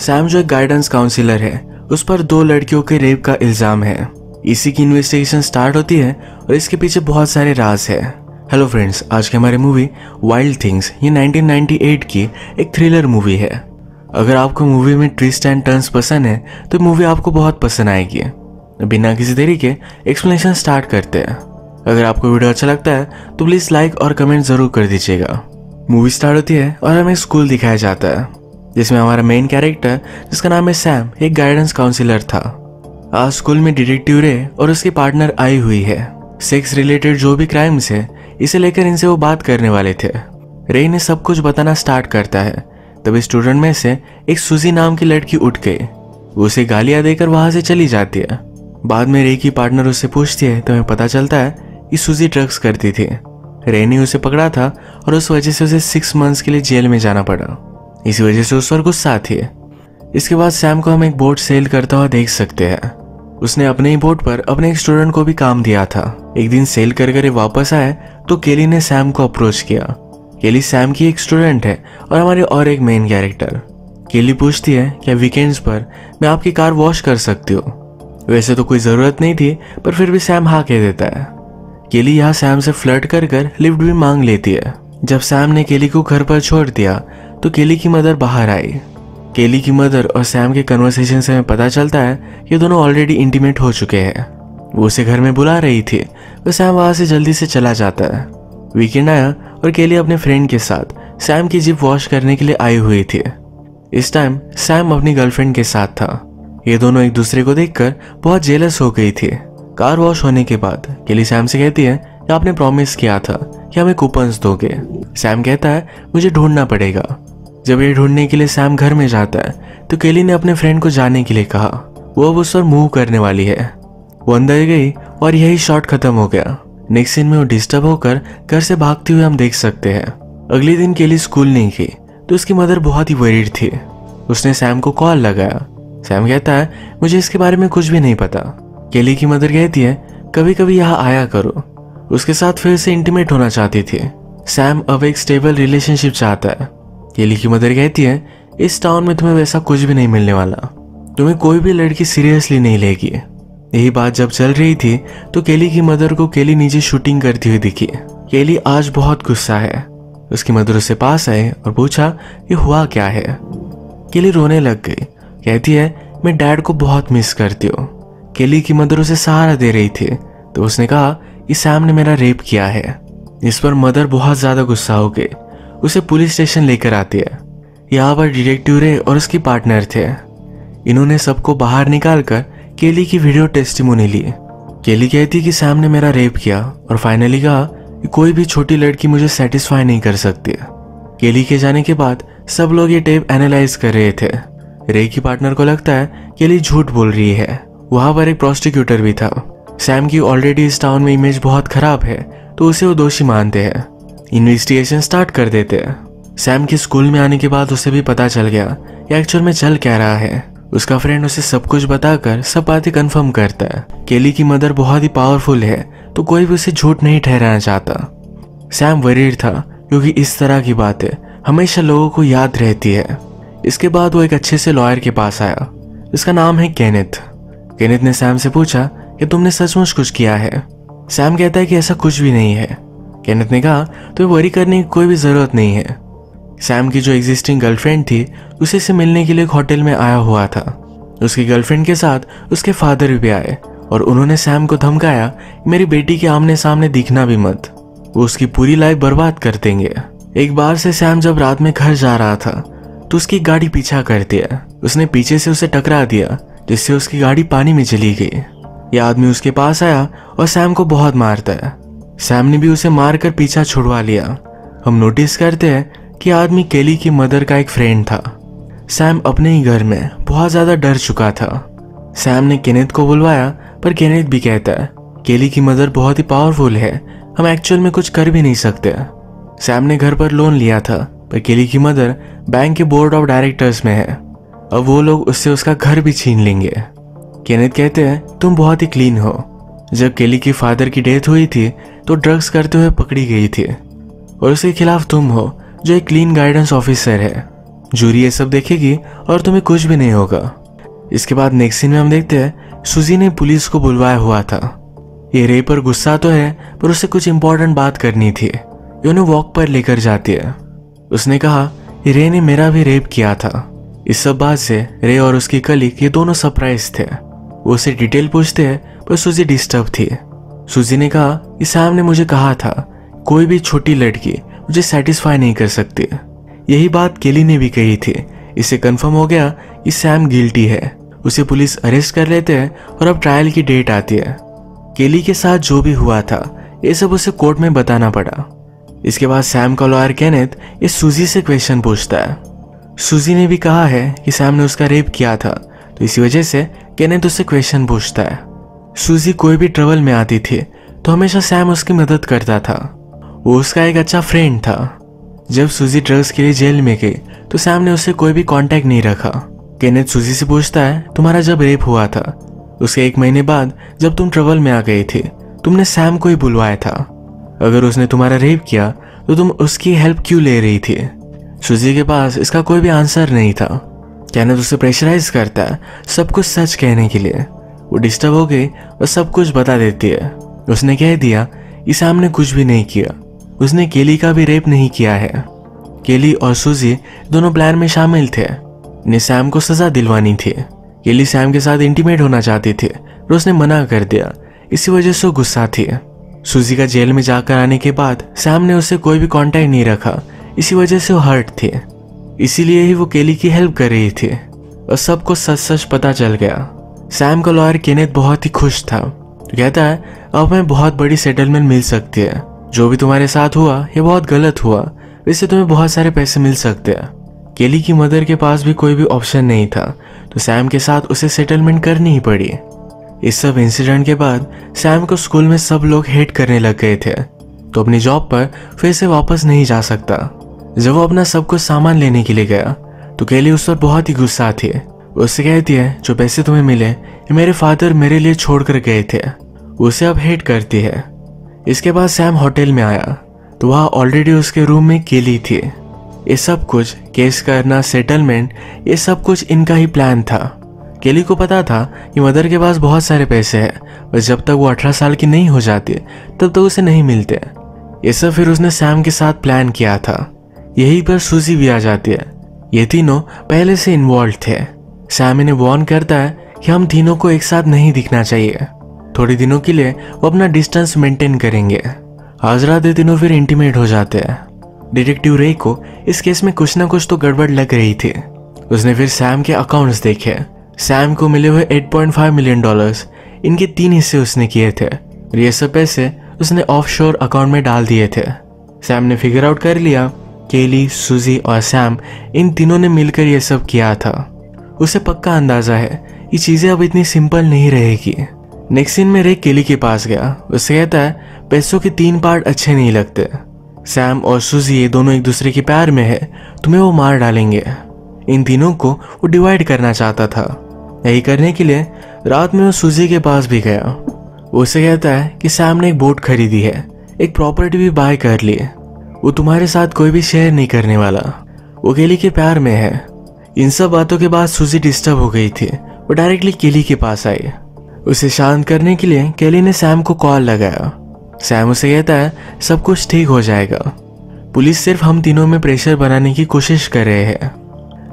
Sam जो एक guidance councillor है उस पर 2 लड़कियों के रेप का इल्जाम है। इसी की इन्वेस्टिगेशन स्टार्ट होती है और इसके पीछे बहुत सारे राज है। हेलो फ्रेंड्स, आज की हमारी मूवी वाइल्ड थिंग्स ये 1998 की एक थ्रिलर मूवी है। अगर आपको मूवी में ट्विस्ट एंड टर्न्स पसंद है तो मूवी आपको बहुत पसंद आएगी। बिना किसी देरी के एक्सप्लेनेशन स्टार्ट करते हैं। अगर आपको वीडियो अच्छा लगता है तो प्लीज लाइक और कमेंट जरूर कर दीजिएगा। मूवी स्टार्ट होती है और हमें स्कूल दिखाया जाता है जिसमें हमारा मेन कैरेक्टर जिसका नाम है सैम एक गाइडेंस काउंसिलर था। आज स्कूल में डिटेक्टिव रे और उसकी पार्टनर आई हुई है। सेक्स रिलेटेड जो भी क्राइम्स है इसे लेकर इनसे वो बात करने वाले थे। रे ने सब कुछ बताना स्टार्ट करता है। तभी स्टूडेंट में से एक सुजी नाम की लड़की उठ गई, उसे गालियां देकर वहां से चली जाती है। बाद में रे की पार्टनर उससे पूछती है तो हमें पता चलता है कि सुजी ड्रग्स करती थी। रे ने उसे पकड़ा था और उस वजह से उसे 6 मंथ्स के लिए जेल में जाना पड़ा। इसी वजह से उस पर गुस्सा आती है। इसके बाद सैम को हम एक बोट सेल करता हुआ देख सकते हैं। उसने अपने ही बोट पर अपने एक स्टूडेंट को भी काम दिया था। एक दिन सेल कर कर वापस आए तो केली ने सैम को अप्रोच किया। केली सैम की एक स्टूडेंट है और हमारे और एक मेन कैरेक्टर। केली पूछती है क्या वीकेंड्स पर मैं आपकी कार वॉश कर सकती हूँ। वैसे तो कोई ज़रूरत नहीं थी पर फिर भी सैम हाँ कह देता है। केली यहाँ सैम से फ्लर्ट कर कर लिफ्ट भी मांग लेती है। जब सैम ने केली को घर पर छोड़ दिया तो केली की मदर बाहर आई। केली की मदर और सैम के कन्वर्सेशन से हमें पता चलता है ये दोनों ऑलरेडी इंटीमेट हो चुके हैं। वो उसे घर में बुला रही थी तो सैम वहाँ से जल्दी से चला जाता है। वीकेंड आया और केली अपने फ्रेंड के साथ सैम की जीप वॉश करने के लिए आई हुई थी। इस टाइम सैम अपनी गर्लफ्रेंड के साथ था। ये दोनों एक दूसरे को देखकर बहुत जेलस हो गई थी। कार वॉश होने के बाद केली सैम से कहती है कि आपने प्रॉमिस किया था कि हमें कूपन्स दोगे। सैम कहता है मुझे ढूंढना पड़ेगा। जब ये ढूंढने के लिए सैम घर में जाता है तो केली ने अपने फ्रेंड को जाने के लिए कहा। वो अब उस पर मूव करने वाली है। वो अंदर गई और यही शॉट खत्म हो गया। नेक्स्ट सीन में वो डिस्टर्ब होकर घर से भागती हुई हम देख सकते हैं। अगले दिन केली स्कूल नहीं गई तो उसकी मदर बहुत ही वरीड थी। उसने सैम को कॉल लगाया। सैम कहता है मुझे इसके बारे में कुछ भी नहीं पता। केली की मदर कहती है कभी कभी यहाँ आया करो। उसके साथ फिर से इंटीमेट होना चाहती थी। सैम अब एक स्टेबल रिलेशनशिप चाहता है। केली की मदर कहती है इस टाउन में तुम्हें वैसा कुछ भी नहीं मिलने वाला, तुम्हें कोई भी लड़की सीरियसली नहीं लेगी। यही बात जब चल रही थी तो केली की मदर को केली नीचे शूटिंग करती हुई दिखी। केली आज बहुत गुस्सा है। उसकी मदर उससे पास आए और पूछा ये हुआ क्या है। केली रोने लग गई। कहती है मैं डैड को बहुत मिस करती हूँ। केली की मदर उसे सहारा दे रही थी तो उसने कहा कि सैम ने मेरा रेप किया है। इस पर मदर बहुत ज़्यादा गुस्सा हो गई। उसे पुलिस स्टेशन लेकर आती है। यहाँ पर डिटेक्टिव रे और उसकी पार्टनर थे। इन्होंने सबको बाहर निकाल कर केली की वीडियो टेस्टिमोनी ली। केली कहती कि सैम ने मेरा रेप किया और फाइनली कहा कि कोई भी छोटी लड़की मुझे सेटिस्फाई नहीं कर सकती। केली के जाने के बाद सब लोग ये टेप एनालाइज कर रहे थे। रे की पार्टनर को लगता है केली झूठ बोल रही है। वहाँ पर एक प्रोस्टिक्यूटर भी था। सैम की ऑलरेडी इस टाउन में इमेज बहुत खराब है तो उसे वो दोषी मानते हैं। इन्वेस्टिगेशन स्टार्ट कर देते हैं। सैम के स्कूल में आने के बाद उसे भी पता चल गया कि एक्चुअल में चल क्या रहा है। उसका फ्रेंड उसे सब कुछ बताकर सब बातें कंफर्म करता है। केली की मदर बहुत ही पावरफुल है तो कोई भी उसे झूठ नहीं ठहराना चाहता। सैम वरीड था क्योंकि इस तरह की बातें हमेशा लोगों को याद रहती है। इसके बाद वो एक अच्छे से लॉयर के पास आया। इसका नाम है केनेथ। केनेथ ने सैम से पूछा कि तुमने सचमुच कुछ किया है। सैम कहता है कि ऐसा कुछ भी नहीं है। केनेथ ने कहा तुम्हें वरी करने की कोई भी ज़रूरत नहीं है। सैम की जो एग्जिस्टिंग गर्लफ्रेंड थी उसे से मिलने के लिए एक होटल में आया हुआ था। उसकी गर्लफ्रेंड के साथ उसके फादर भी आए और उन्होंने सैम को धमकाया मेरी बेटी के आमने सामने दिखना भी मत, वो उसकी पूरी लाइफ बर्बाद कर देंगे। एक बार से सैम जब रात में घर जा रहा था तो उसकी गाड़ी पीछा करती है। उसने पीछे से उसे टकरा दिया जिससे उसकी गाड़ी पानी में चली गई। यह आदमी उसके पास आया और सैम को बहुत मारता है। सैम ने भी उसे मारकर पीछा छुड़वा लिया। हम नोटिस करते हैं कि आदमी केली की मदर का एक फ्रेंड था। सैम अपने ही घर में बहुत ज़्यादा डर चुका था। सैम ने केनेथ को बुलवाया पर केनेथ भी कहता है केली की मदर बहुत ही पावरफुल है, हम एक्चुअल में कुछ कर भी नहीं सकते। सैम ने घर पर लोन लिया था पर केली की मदर बैंक के बोर्ड ऑफ डायरेक्टर्स में है। अब वो लोग उससे उसका घर भी छीन लेंगे। केनेथ कहते हैं तुम बहुत ही क्लीन हो। जब केली के फादर की डेथ हुई थी तो ड्रग्स करते हुए पकड़ी गई थी और उसके खिलाफ तुम हो जो एक क्लीन गाइडेंस ऑफिसर है। जूरी ये सब देखेगी और तुम्हें कुछ भी नहीं होगा। इसके बाद नेक्स्ट सीन में हम देखते हैं सुजी ने पुलिस को बुलवाया हुआ था। ये रे पर गुस्सा तो है पर उसे कुछ इंपॉर्टेंट बात करनी थी। ये उन्हें वॉक पर लेकर जाती है। उसने कहा रे ने मेरा भी रेप किया था। इस सब बात से रे और उसकी कलीग ये दोनों सरप्राइज थे। वो उसे डिटेल पूछते हैं पर सुजी डिस्टर्ब थी। सुजी ने कहा कि सैम ने मुझे कहा था कोई भी छोटी लड़की मुझे सेटिस्फाई नहीं कर सकती। यही बात केली ने भी कही थी। इससे कंफर्म हो गया कि सैम गिल्टी है। उसे पुलिस अरेस्ट कर लेते हैं और अब ट्रायल की डेट आती है। केली के साथ जो भी हुआ था ये सब उसे कोर्ट में बताना पड़ा। इसके बाद सैम का लॉयर केनेथ ये सुजी से क्वेश्चन पूछता है। सुजी ने भी कहा है कि सैम ने उसका रेप किया था तो इसी वजह से केनेथ उससे क्वेश्चन पूछता है। सुजी कोई भी ट्रबल में आती थी तो हमेशा सैम उसकी मदद करता था। वो उसका एक अच्छा फ्रेंड था। जब सुजी ड्रग्स के लिए जेल में गई तो सैम ने उससे कोई भी कांटेक्ट नहीं रखा। केनेथ सुजी से पूछता है तुम्हारा जब रेप हुआ था उसके एक महीने बाद जब तुम ट्रबल में आ गई थी तुमने सैम को ही बुलवाया था। अगर उसने तुम्हारा रेप किया तो तुम उसकी हेल्प क्यों ले रही थी? सुजी के पास इसका कोई भी आंसर नहीं था। केनेथ उसे प्रेशराइज करता है सब कुछ सच कहने के लिए। वो डिस्टर्ब हो गई और सब कुछ बता देती है। उसने कह दिया कि सैम ने कुछ भी नहीं किया। उसने केली का भी रेप नहीं किया है। केली और सुजी दोनों प्लान में शामिल थे। उन्हें सैम को सजा दिलवानी थी। केली सैम के साथ इंटीमेट होना चाहती थी पर उसने मना कर दिया। इसी वजह से वो गुस्सा थी। सुजी का जेल में जाकर आने के बाद सैम ने उसे कोई भी कांटेक्ट नहीं रखा। इसी वजह से वो हर्ट थी। इसीलिए ही वो केली की हेल्प कर रही थी और सबको सच सच पता चल गया। सैम का लॉयर केनेथ बहुत ही खुश था। तो कहता है अब हमें बहुत बड़ी सेटलमेंट मिल सकती है। जो भी तुम्हारे साथ हुआ ये बहुत गलत हुआ। इससे तुम्हें बहुत सारे पैसे मिल सकते हैं। केली की मदर के पास भी कोई भी ऑप्शन नहीं था तो सैम के साथ उसे सेटलमेंट करनी ही पड़ी। इस सब इंसिडेंट के बाद सैम को स्कूल में सब लोग हेट करने लग गए थे। तो अपनी जॉब पर फिर से वापस नहीं जा सकता। जब वो अपना सब कुछ सामान लेने के लिए गया तो केली उस पर बहुत ही गुस्सा थी। उससे कहती है जो पैसे तुम्हें मिले मेरे फादर मेरे लिए छोड़ कर गए थे। उसे अब हेट करती है। इसके बाद सैम होटल में आया तो वहाँ ऑलरेडी उसके रूम में केली थी। ये सब कुछ केस करना सेटलमेंट ये सब कुछ इनका ही प्लान था। केली को पता था कि मदर के पास बहुत सारे पैसे हैं पर जब तक वो 18 साल की नहीं हो जाती तब तक उसे नहीं मिलते। ये सब फिर उसने सैम के साथ प्लान किया था। यहीं पर सुजी भी आ जाती है। ये तीनों पहले से इन्वॉल्व थे। सैम इन्हें वार्न करता है कि हम तीनों को एक साथ नहीं दिखना चाहिए। थोड़े दिनों के लिए वो अपना डिस्टेंस मेंटेन करेंगे। आज रात ये तीनों फिर इंटीमेट हो जाते हैं। डिटेक्टिव रे को इस केस में कुछ ना कुछ तो गड़बड़ लग रही थी। उसने फिर सैम के अकाउंट्स देखे। सैम को मिले हुए $8.5 मिलियन इनके 3 हिस्से उसने किए थे। ये सब पैसे उसने ऑफशोर अकाउंट में डाल दिए थे। सैम ने फिगर आउट कर लिया केली सुजी और सैम इन तीनों ने मिलकर यह सब किया था। उसे पक्का अंदाजा है ये चीज़ें अब इतनी सिंपल नहीं रहेगी। नेक्स्ट सीन में रे केली के पास गया। उसे कहता है पैसों के 3 पार्ट अच्छे नहीं लगते। सैम और सुजी ये दोनों एक दूसरे के प्यार में है। तुम्हें वो मार डालेंगे। इन तीनों को वो डिवाइड करना चाहता था। यही करने के लिए रात में वो सुजी के पास भी गया। उसे कहता है कि सैम ने एक बोट खरीदी है एक प्रॉपर्टी भी बाय कर ली। वो तुम्हारे साथ कोई भी शेयर नहीं करने वाला। वो केली के प्यार में है। इन सब बातों के बाद सुजी डिस्टर्ब हो गई थी। वो डायरेक्टली केली के पास आई। उसे शांत करने के लिए केली ने सैम को कॉल लगाया। सैम उसे कहता है सब कुछ ठीक हो जाएगा। पुलिस सिर्फ हम तीनों में प्रेशर बनाने की कोशिश कर रहे हैं।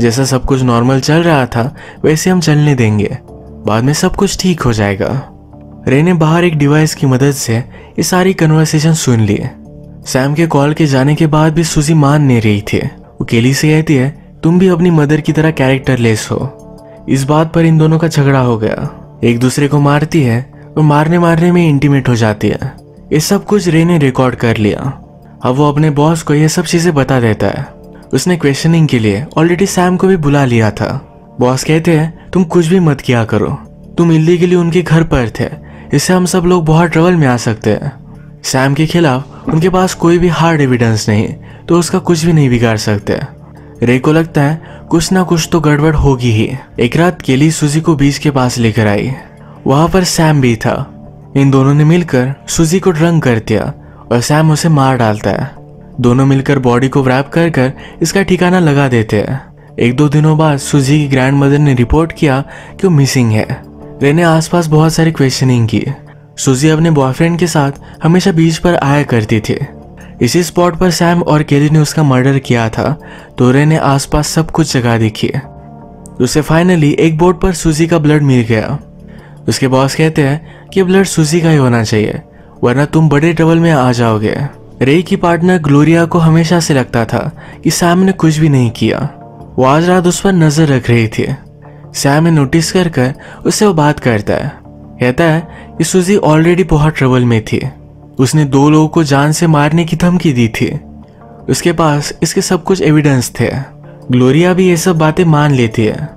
जैसा सब कुछ नॉर्मल चल रहा था वैसे हम चलने देंगे। बाद में सब कुछ ठीक हो जाएगा। रे ने बाहर एक डिवाइस की मदद से ये सारी कन्वर्सेशन सुन ली। सैम के कॉल के जाने के बाद भी सुजी मान नहीं रही थी। वो केली से कहती है तुम भी अपनी मदर की तरह कैरेक्टरलेस हो। इस बात पर इन दोनों का झगड़ा हो गया। एक दूसरे को मारती है और मारने मारने में इंटीमेट हो जाती है। ये सब कुछ रे ने रिकॉर्ड कर लिया। अब वो अपने बॉस को ये सब चीज़ें बता देता है। उसने क्वेश्चनिंग के लिए ऑलरेडी सैम को भी बुला लिया था। बॉस कहते हैं तुम कुछ भी मत किया करो। तुम इल्लीगली उनके घर पर थे। इससे हम सब लोग बहुत ट्रबल में आ सकते हैं। सैम के खिलाफ उनके पास कोई भी हार्ड एविडेंस नहीं तो उसका कुछ भी नहीं बिगाड़ सकते। रे को लगता है कुछ ना कुछ तो गड़बड़ होगी ही। एक रात केली सुजी को बीच के पास लेकर आई। वहाँ पर सैम भी था। इन दोनों ने मिलकर सुजी को ड्रंक कर दिया और सैम उसे मार डालता है। दोनों मिलकर बॉडी को रैप कर इसका ठिकाना लगा देते हैं। एक दो दिनों बाद सुजी की ग्रैंड मदर ने रिपोर्ट किया कि वो मिसिंग है। रे ने आसपास बहुत सारी क्वेश्चनिंग की। सुजी अपने बॉयफ्रेंड के साथ हमेशा बीच पर आया करती थी। इसी स्पॉट पर सैम और केली ने उसका मर्डर किया था, तो रे ने आसपास सब कुछ जगह देखी। उसे फाइनली एक बोट पर सुजी का ब्लड मिल गया। उसके बॉस कहते हैं कि ब्लड सुजी का ही होना चाहिए, वरना तुम बड़े ट्रबल में आ जाओगे। रे की पार्टनर ग्लोरिया को हमेशा से लगता था कि सैम ने कुछ भी नहीं किया। वो आज रात उस पर नजर रख रही थी। सैम ने नोटिस कर कर उससे वो बात करता है। कहता है कि सुजी ऑलरेडी बहुत ट्रबल में थी। उसने दो लोगों को जान से मारने की धमकी दी थी। उसके पास इसके सब कुछ एविडेंस थे। ग्लोरिया भी ये सब बातें मान लेती है।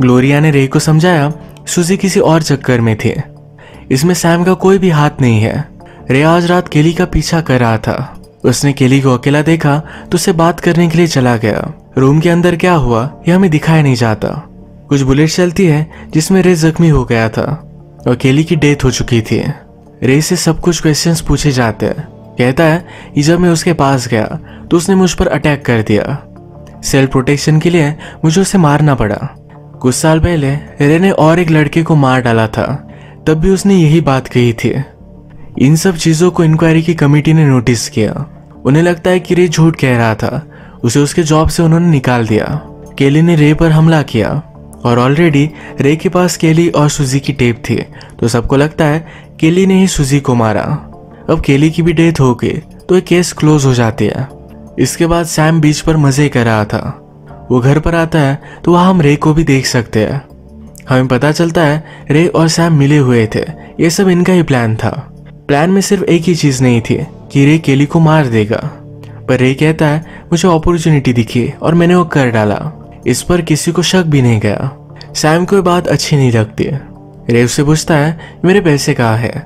ग्लोरिया ने रे को समझाया सुजी किसी और चक्कर में थी, इसमें सैम का कोई भी हाथ नहीं है। रे आज रात केली का पीछा कर रहा था। उसने केली को अकेला देखा तो उससे बात करने के लिए चला गया। रूम के अंदर क्या हुआ यह हमें दिखाई नहीं जाता। कुछ बुलेट चलती है जिसमें रे जख्मी हो गया था और केली की डेथ हो चुकी थी। रे से सब कुछ क्वेश्चंस पूछे जाते हैं। कहता है कि जब मैं उसके पास गया तो उसने मुझ पर अटैक कर दिया। सेल्फ प्रोटेक्शन के लिए मुझे उसे मारना पड़ा। कुछ साल पहले रे ने और एक लड़के को मार डाला था, तब भी उसने यही बात कही थी। इन सब चीज़ों को इंक्वायरी की कमेटी ने नोटिस किया। उन्हें लगता है कि रे झूठ कह रहा था। उसे उसके जॉब से उन्होंने निकाल दिया। केली ने रे पर हमला किया और ऑलरेडी रे के पास केली और सुजी की टेप थी, तो सबको लगता है केली ने ही सुजी को मारा। अब केली की भी डेथ हो गई तो एक केस क्लोज हो जाती है। इसके बाद सैम बीच पर मज़े कर रहा था। वो घर पर आता है तो वहाँ हम रे को भी देख सकते हैं। हमें पता चलता है रे और सैम मिले हुए थे। ये सब इनका ही प्लान था। प्लान में सिर्फ एक ही चीज़ नहीं थी कि रे केली को मार देगा, पर रे कहता है मुझे अपॉर्चुनिटी दिखी और मैंने वो कर डाला। इस पर किसी को शक भी नहीं गया। सैम को ये बात अच्छी नहीं लगती। रे उससे पूछता है मेरे पैसे कहाँ है।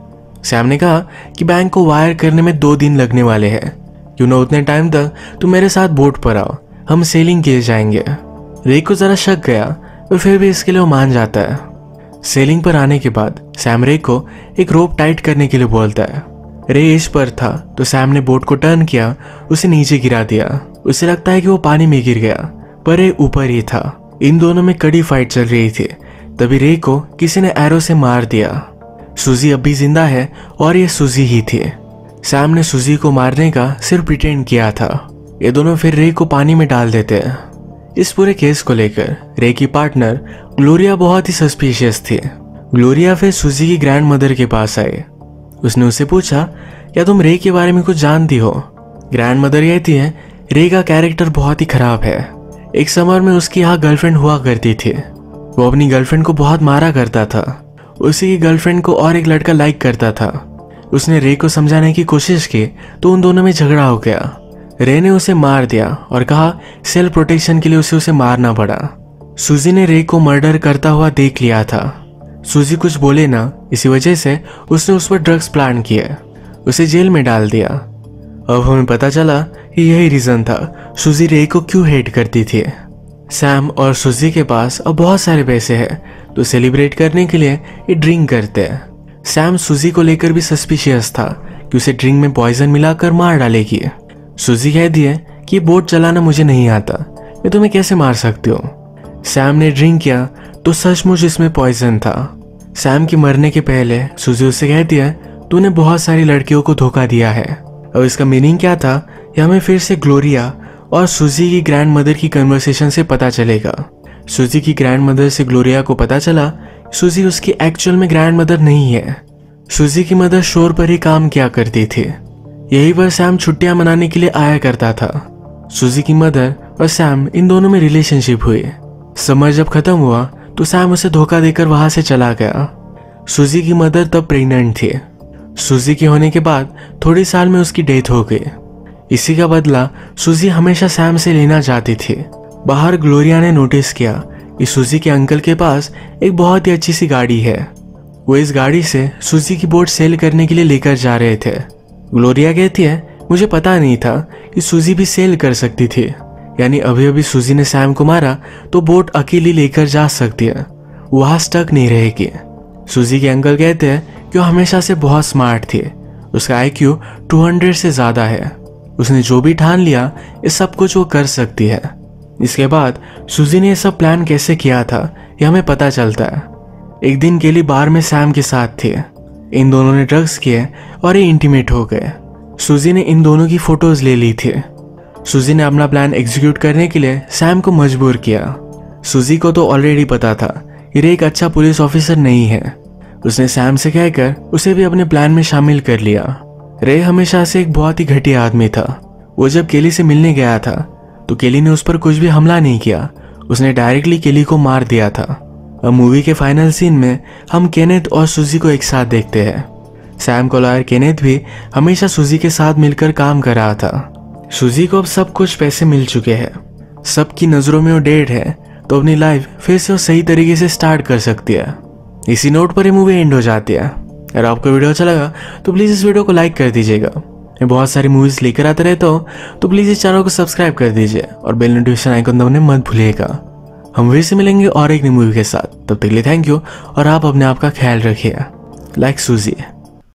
सैम ने कहा कि बैंक को वायर करने में 2 दिन लगने वाले हैं, क्यों ना उतने टाइम तक तुम मेरे साथ बोट पर आओ, हम सेलिंग किए जाएंगे। रे को जरा शक गया और फिर भी इसके लिए वो मान जाता है। सेलिंग पर आने के बाद सैम रे को एक रोप टाइट करने के लिए बोलता है। रे एज पर था तो सैम ने बोट को टर्न किया, उसे नीचे गिरा दिया। उसे लगता है कि वो पानी में गिर गया, पर रे ऊपर ही था। इन दोनों में कड़ी फाइट चल रही थी, तभी रे को किसी ने एरो से मार दिया। सुजी अब भी जिंदा है और ये सुजी ही थी। सैम ने सुजी को मारने का सिर्फ प्रिटेंड किया था। ये दोनों फिर रे को पानी में डाल देते हैं। इस पूरे केस को लेकर रे की पार्टनर ग्लोरिया बहुत ही सस्पिशियस थी। ग्लोरिया फिर सुजी की ग्रैंड मदर के पास आई। उसने उसे पूछा क्या तुम रे के बारे में कुछ जानती हो। ग्रैंड मदर कहती है रे का कैरेक्टर बहुत ही खराब है। एक समर में उसकी यहाँ गर्लफ्रेंड हुआ करती थी। वो अपनी गर्लफ्रेंड को बहुत मारा करता था। उसी की गर्लफ्रेंड को और एक लड़का लाइक करता था। उसने रे को समझाने की कोशिश की तो उन दोनों में झगड़ा हो गया। रे ने उसे मार दिया और कहा सेल्फ प्रोटेक्शन के लिए उसे मारना पड़ा। सुजी ने रे को मर्डर करता हुआ देख लिया था। सुजी कुछ बोले ना, इसी वजह से उसने उस पर ड्रग्स प्लान किए, उसे जेल में डाल दिया। अब हमें पता चला कि यही रीज़न था सुजी रे को क्यों हेट करती थी। सैम और सुजी के पास अब बहुत सारे पैसे हैं, तो सेलिब्रेट करने के लिए ये ड्रिंक करते हैं। सैम सुजी को लेकर भी सस्पिशियस था कि उसे ड्रिंक में पॉइजन मिलाकर मार डालेगी। सुजी कहती है कि बोट चलाना मुझे नहीं आता, मैं तुम्हें कैसे मार सकती हूँ। सैम ने ड्रिंक किया तो सचमुच इसमें पॉइजन था। सैम के मरने के पहले सुजी उससे कहती है तूने बहुत सारी लड़कियों को धोखा दिया है। अब इसका मीनिंग क्या था यह हमें फिर से ग्लोरिया और सुजी की ग्रैंड मदर की कन्वर्सेशन से पता चलेगा। सुजी की ग्रैंड मदर से ग्लोरिया को पता चला सुजी उसकी एक्चुअल में ग्रैंड मदर नहीं है। सुजी की मदर शोर पर ही काम किया करती थी। यही पर सैम छुट्टियां मनाने के लिए आया करता था। सुजी की मदर और सैम इन दोनों में रिलेशनशिप हुई। समर जब खत्म हुआ तो सैम उसे धोखा देकर वहां से चला गया। सुजी की मदर तब प्रेग्नेंट थी। सुजी के होने के बाद थोड़े साल में उसकी डेथ हो गई। इसी का बदला सुजी हमेशा सैम से लेना चाहती थी। बाहर ग्लोरिया ने नोटिस किया कि सुजी के अंकल के पास एक बहुत ही अच्छी सी गाड़ी है। वो इस गाड़ी से सुजी की बोट सेल करने के लिए लेकर जा रहे थे। ग्लोरिया कहती है मुझे पता नहीं था कि सुजी भी सेल कर सकती थी, यानी अभी अभी सुजी ने सैम को मारा तो बोट अकेली लेकर जा सकती है, वहाँ स्टक नहीं रहेगी। सुजी के अंकल कहते हैं कि वो हमेशा से बहुत स्मार्ट थी। उसका IQ 200 से ज़्यादा है। उसने जो भी ठान लिया ये सब कुछ वो कर सकती है। इसके बाद सुजी ने सब प्लान कैसे किया था यह हमें पता चलता है। एक दिन के लिए बार में सैम के साथ थे, इन दोनों ने ड्रग्स किए और ये इंटीमेट हो गए। सुजी ने इन दोनों की फोटोज ले ली थी। सुजी ने अपना प्लान एग्जीक्यूट करने के लिए सैम को मजबूर किया। सुजी को तो ऑलरेडी पता था ये एक अच्छा पुलिस ऑफिसर नहीं है। उसने सैम से कहकर उसे भी अपने प्लान में शामिल कर लिया। रे हमेशा से एक बहुत ही घटिया आदमी था। वो जब केली से मिलने गया था तो केली ने उस पर कुछ भी हमला नहीं किया, उसने डायरेक्टली केली को मार दिया था। अब मूवी के फाइनल सीन में हम केनेथ और सुजी को एक साथ देखते हैं। सैम का लॉयर केनेथ भी हमेशा सुजी के साथ मिलकर काम कर रहा था। सुजी को अब सब कुछ पैसे मिल चुके हैं, सबकी नज़रों में वो डेड है, तो अपनी लाइफ फिर से वो सही तरीके से स्टार्ट कर सकती है। इसी नोट पर ये मूवी एंड हो जाती है। अगर आपको वीडियो अच्छा लगा तो प्लीज़ इस वीडियो को लाइक कर दीजिएगा। मैं बहुत सारी मूवीज़ लेकर आते रहता हूँ, तो प्लीज़ इस चैनल को सब्सक्राइब कर दीजिए और बेल नोटिफिकेशन आइकन दबाने मत भूलिएगा। हम फिर से मिलेंगे और एक नई मूवी के साथ। तब तक के लिए थैंक यू और आप अपने आप का ख्याल रखिए। लाइक सूजी।